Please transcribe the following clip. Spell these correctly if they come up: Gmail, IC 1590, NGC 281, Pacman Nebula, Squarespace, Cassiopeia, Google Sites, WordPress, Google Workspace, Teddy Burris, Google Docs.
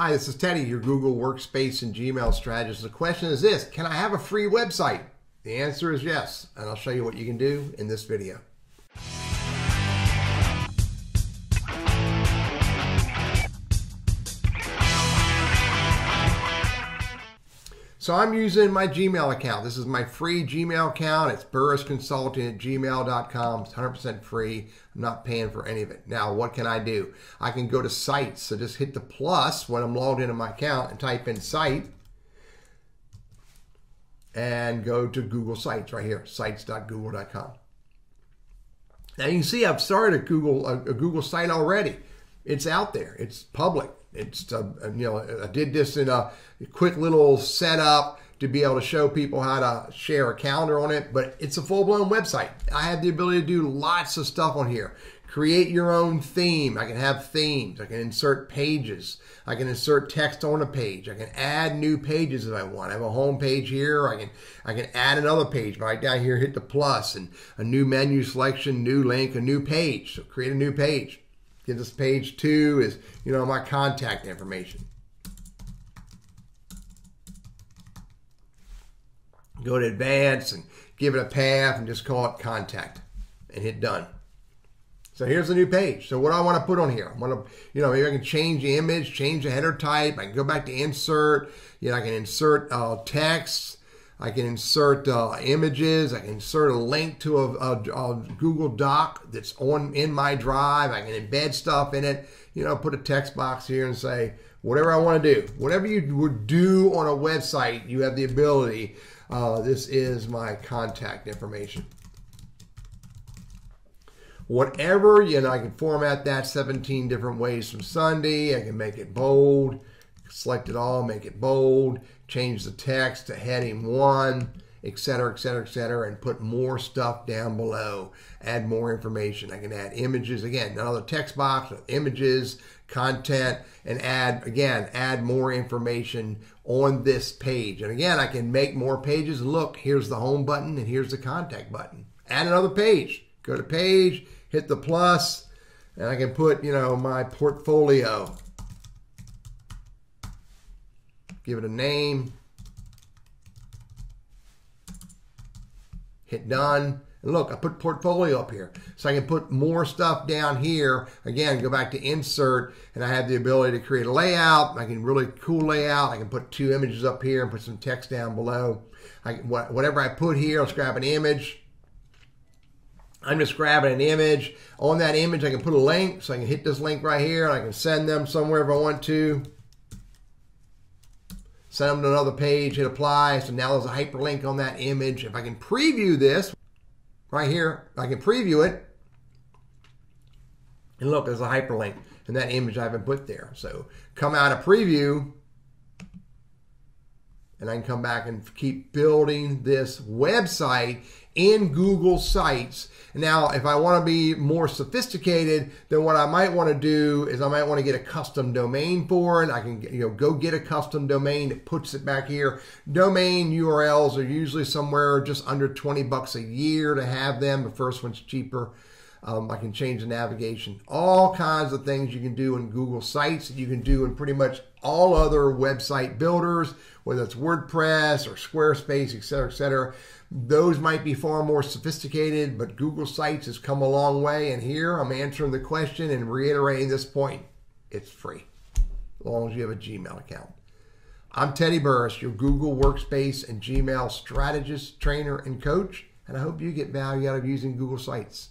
Hi, this is Teddy, your Google Workspace and Gmail strategist. The question is this: can I have a free website? The answer is yes, and I'll show you what you can do in this video. So I'm using my Gmail account. This is my free Gmail account. It's burrisconsulting@gmail.com. It's 100% free. I'm not paying for any of it. Now, what can I do? I can go to sites. So just hit the plus when I'm logged into my account and type in site and go to Google Sites right here, sites.google.com. Now you can see I've started a Google site already. It's out there. It's public. It's, I did this in a quick little setup to be able to show people how to share a calendar on it, but it's a full-blown website. I have the ability to do lots of stuff on here. Create your own theme. I can have themes. I can insert pages. I can insert text on a page. I can add new pages if I want. I have a home page here. I can add another page. Right down here, hit the plus, and a new menu selection, new link, a new page. So create a new page. Get this page two is, you know, my contact information. Go to advanced and give it a path and just call it contact and hit done. So here's the new page. So what do I want to put on here? I want to, you know, maybe I can change the image, change the header type. I can go back to insert. You know, I can insert text. I can insert images. I can insert a link to a Google Doc that's in my drive. I can embed stuff in it. You know, put a text box here and say whatever I want to do. Whatever you would do on a website, you have the ability. This is my contact information. Whatever, you know, I can format that 17 different ways from Sunday. I can make it bold. Select it all, make it bold, change the text to heading 1, etc., etc., etc., and put more stuff down below. Add more information. I can add images, again, another text box with images, content, and add more information on this page. And again, I can make more pages. Look, here's the home button and here's the contact button. Add another page. Go to page, hit the plus, and I can put, you know, my portfolio. Give it a name, hit done, and look, I put portfolio up here. So I can put more stuff down here. Again, go back to insert, and I have the ability to create a layout. I can really cool layout. I can put two images up here and put some text down below. Whatever I put here, I'll just grab an image. I'm just grabbing an image. On that image, I can put a link, so I can hit this link right here, and I can send them somewhere if I want to. Send them to another page, hit apply. So now there's a hyperlink on that image. If I can preview this right here, I can preview it. And look, there's a hyperlink and that image I haven't put there. So come out of preview and I can come back and keep building this website in Google Sites. Now, if I want to be more sophisticated, then what I might want to do is I might want to get a custom domain for it. I can, you know, go get a custom domain that puts it back here. Domain URLs are usually somewhere just under 20 bucks a year to have them. The first one's cheaper. I can change the navigation. All kinds of things you can do in Google Sites that you can do in pretty much all other website builders, whether it's WordPress or Squarespace, etc., etc. Those might be far more sophisticated, but Google Sites has come a long way. And here I'm answering the question and reiterating this point. It's free, as long as you have a Gmail account. I'm Teddy Burris, your Google Workspace and Gmail strategist, trainer, and coach. And I hope you get value out of using Google Sites.